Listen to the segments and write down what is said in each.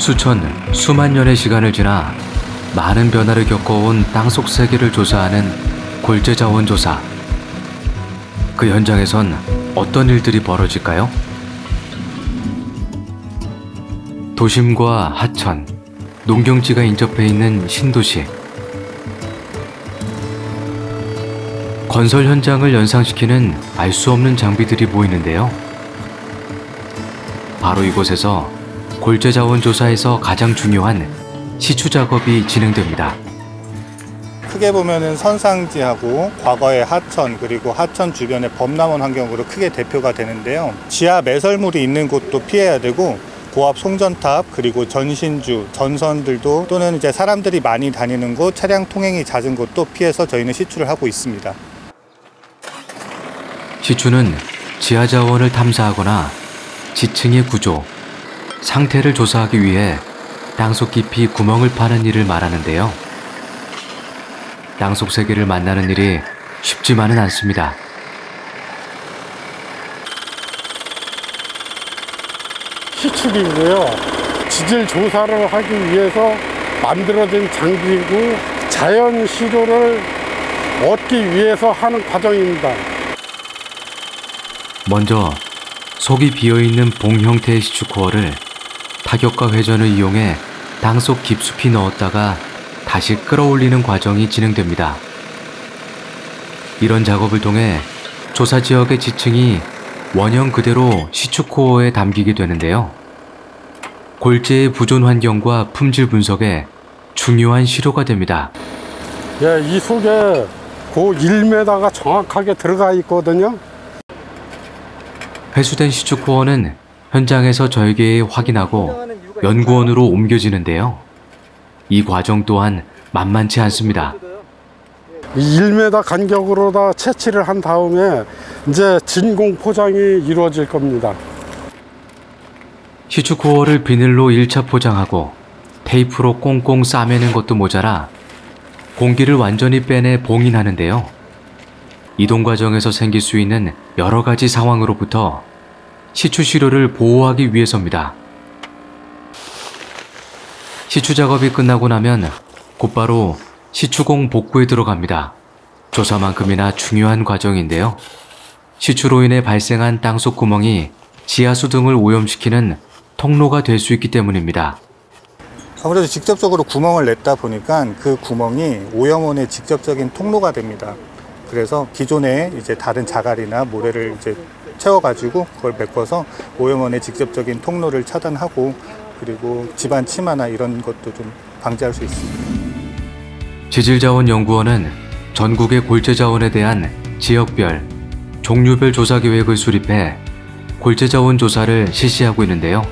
수천, 수만 년의 시간을 지나 많은 변화를 겪어온 땅속 세계를 조사하는 골재자원조사. 그 현장에선 어떤 일들이 벌어질까요? 도심과 하천, 농경지가 인접해 있는 신도시. 건설 현장을 연상시키는 알 수 없는 장비들이 보이는데요. 바로 이곳에서 골재자원조사에서 가장 중요한 시추 작업이 진행됩니다. 크게 보면은 선상지하고 과거의 하천, 그리고 하천 주변의 범람원 환경으로 크게 대표가 되는데요. 지하 매설물이 있는 곳도 피해야 되고, 고압 송전탑, 그리고 전신주, 전선들도, 또는 이제 사람들이 많이 다니는 곳, 차량 통행이 잦은 곳도 피해서 저희는 시추를 하고 있습니다. 시추는 지하 자원을 탐사하거나 지층의 구조, 상태를 조사하기 위해 땅속 깊이 구멍을 파는 일을 말하는데요. 땅속 세계를 만나는 일이 쉽지만은 않습니다. 시축이고요. 지질 조사를 하기 위해서 만들어진 장비이고, 자연 시료를 얻기 위해서 하는 과정입니다. 먼저 속이 비어있는 봉 형태의 시추코어를 타격과 회전을 이용해 땅속 깊숙이 넣었다가 다시 끌어올리는 과정이 진행됩니다. 이런 작업을 통해 조사 지역의 지층이 원형 그대로 시추코어에 담기게 되는데요. 골재의 보존 환경과 품질 분석에 중요한 시료가 됩니다. 예, 이 속에 고 1m가 정확하게 들어가 있거든요. 회수된 시추코어는 현장에서 절개에 확인하고 연구원으로 옮겨지는데요. 이 과정 또한 만만치 않습니다. 1m 간격으로 다 채취를 한 다음에 이제 진공 포장이 이루어질 겁니다. 시추코어를 비닐로 1차 포장하고 테이프로 꽁꽁 싸매는 것도 모자라 공기를 완전히 빼내 봉인하는데요. 이동 과정에서 생길 수 있는 여러 가지 상황으로부터 시추 시료를 보호하기 위해서입니다. 시추 작업이 끝나고 나면 곧바로 시추공 복구에 들어갑니다. 조사만큼이나 중요한 과정인데요. 시추로 인해 발생한 땅속 구멍이 지하수 등을 오염시키는 통로가 될 수 있기 때문입니다. 아무래도 직접적으로 구멍을 냈다 보니까 그 구멍이 오염원의 직접적인 통로가 됩니다. 그래서 기존에 이제 다른 자갈이나 모래를 이제 채워가지고 그걸 메꿔서 오염원의 직접적인 통로를 차단하고, 그리고 집안 침하나 이런 것도 좀 방지할 수 있습니다. 지질자원연구원은 전국의 골재자원에 대한 지역별, 종류별 조사 계획을 수립해 골재자원 조사를 실시하고 있는데요.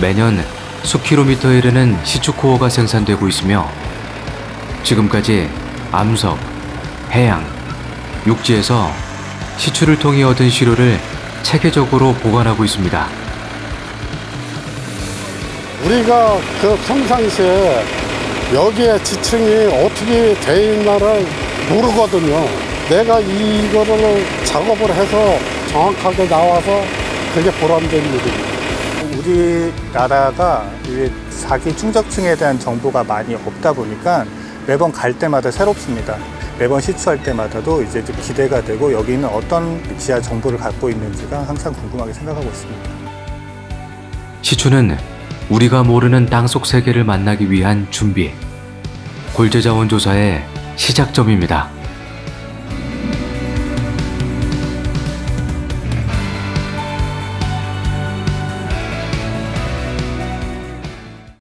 매년 수킬로미터에 이르는 시추코어가 생산되고 있으며, 지금까지 암석, 해양, 육지에서 시추를 통해 얻은 시료를 체계적으로 보관하고 있습니다. 우리가 그 평상시에 여기에 지층이 어떻게 돼 있나를 모르거든요. 내가 이거를 작업을 해서 정확하게 나와서 그게 보람된 일입니다. 우리나라가 4기 충적층에 대한 정보가 많이 없다 보니까 매번 갈 때마다 새롭습니다. 매번 시추할 때마다도 이제 기대가 되고, 여기는 어떤 지하 정보를 갖고 있는지가 항상 궁금하게 생각하고 있습니다. 시추는 우리가 모르는 땅속 세계를 만나기 위한 준비, 골재자원조사의 시작점입니다.